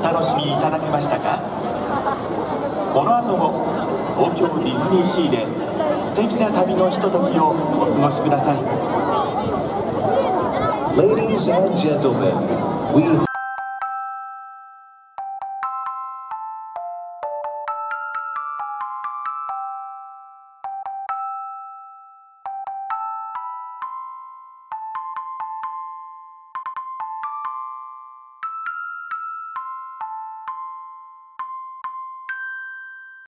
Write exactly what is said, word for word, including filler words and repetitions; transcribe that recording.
お楽しみいただけましたか？この後も東京ディズニーシーで素敵な旅のひとときをお過ごしください。